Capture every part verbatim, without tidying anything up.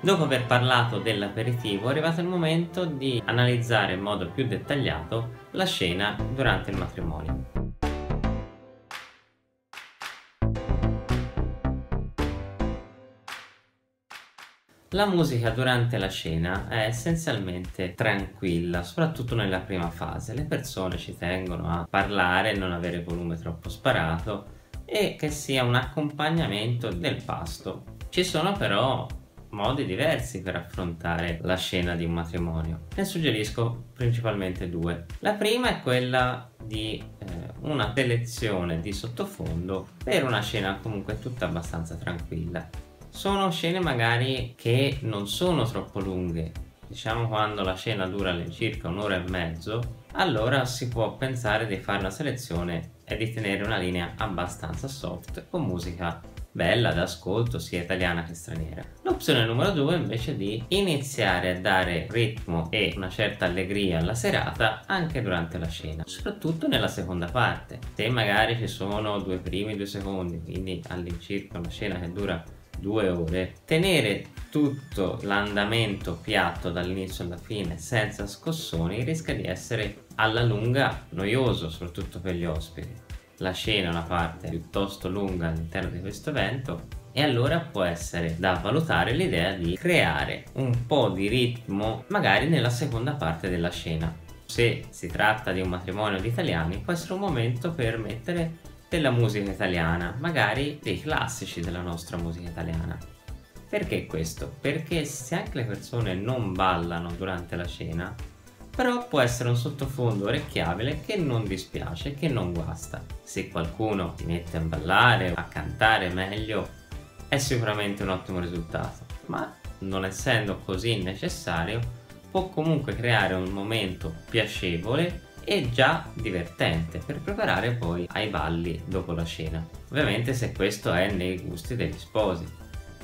Dopo aver parlato dell'aperitivo è arrivato il momento di analizzare in modo più dettagliato la scena durante il matrimonio. La musica durante la cena è essenzialmente tranquilla, soprattutto nella prima fase. Le persone ci tengono a parlare, non avere volume troppo sparato e che sia un accompagnamento del pasto. Ci sono però modi diversi per affrontare la scena di un matrimonio. Ne suggerisco principalmente due. La prima è quella di eh, una selezione di sottofondo per una scena comunque tutta abbastanza tranquilla. Sono scene magari che non sono troppo lunghe, diciamo quando la scena dura circa un'ora e mezzo, allora si può pensare di fare una selezione e di tenere una linea abbastanza soft con musica bella d'ascolto sia italiana che straniera. L'opzione numero due invece è di iniziare a dare ritmo e una certa allegria alla serata anche durante la scena, soprattutto nella seconda parte. Se magari ci sono due primi e due secondi, quindi all'incirca una scena che dura due ore, tenere tutto l'andamento piatto dall'inizio alla fine senza scossoni rischia di essere alla lunga noioso, soprattutto per gli ospiti. La scena è una parte piuttosto lunga all'interno di questo evento e allora può essere da valutare l'idea di creare un po' di ritmo magari nella seconda parte della scena. Se si tratta di un matrimonio di italiani può essere un momento per mettere della musica italiana, magari dei classici della nostra musica italiana. Perché questo? Perché se anche le persone non ballano durante la cena, però può essere un sottofondo orecchiabile che non dispiace, che non guasta. Se qualcuno si mette a ballare, a cantare meglio, è sicuramente un ottimo risultato, ma non essendo così necessario, può comunque creare un momento piacevole è già divertente per preparare poi ai balli dopo la cena, ovviamente se questo è nei gusti degli sposi.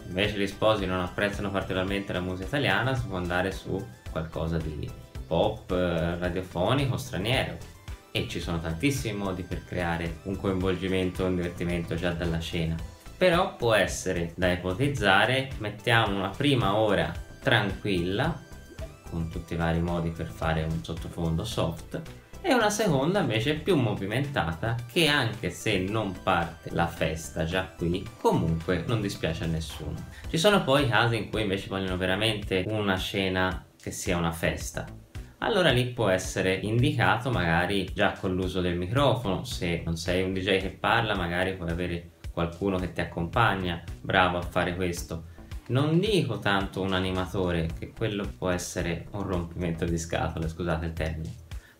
Invece gli sposi non apprezzano particolarmente la musica italiana, si può andare su qualcosa di pop, radiofonico, straniero, e ci sono tantissimi modi per creare un coinvolgimento e un divertimento già dalla cena. Però può essere da ipotizzare, mettiamo una prima ora tranquilla con tutti i vari modi per fare un sottofondo soft e una seconda invece più movimentata che, anche se non parte la festa già qui, comunque non dispiace a nessuno. Ci sono poi casi in cui invece vogliono veramente una scena che sia una festa, allora lì può essere indicato magari già con l'uso del microfono. Se non sei un D J che parla, magari puoi avere qualcuno che ti accompagna, bravo a fare questo. Non dico tanto un animatore, che quello può essere un rompimento di scatole, scusate il termine,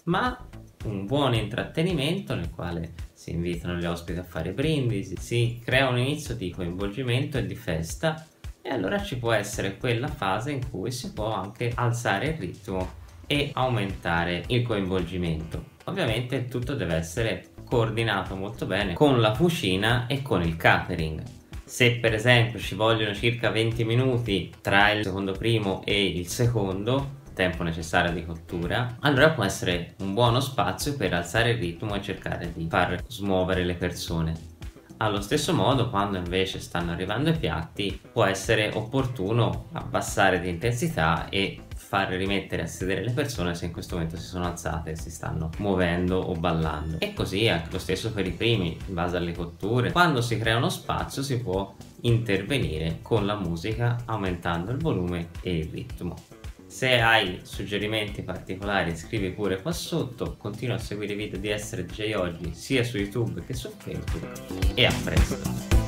ma un buon intrattenimento nel quale si invitano gli ospiti a fare brindisi, si crea un inizio di coinvolgimento e di festa, e allora ci può essere quella fase in cui si può anche alzare il ritmo e aumentare il coinvolgimento. Ovviamente tutto deve essere coordinato molto bene con la cucina e con il catering. Se per esempio ci vogliono circa venti minuti tra il secondo primo e il secondo, tempo necessario di cottura, allora può essere un buono spazio per alzare il ritmo e cercare di far smuovere le persone. Allo stesso modo, quando invece stanno arrivando i piatti, può essere opportuno abbassare di intensità e far rimettere a sedere le persone se in questo momento si sono alzate e si stanno muovendo o ballando. E così anche lo stesso per i primi, in base alle cotture. Quando si crea uno spazio si può intervenire con la musica aumentando il volume e il ritmo. Se hai suggerimenti particolari scrivi pure qua sotto, continua a seguire i video di Essere D J Oggi sia su YouTube che su Facebook, e a presto!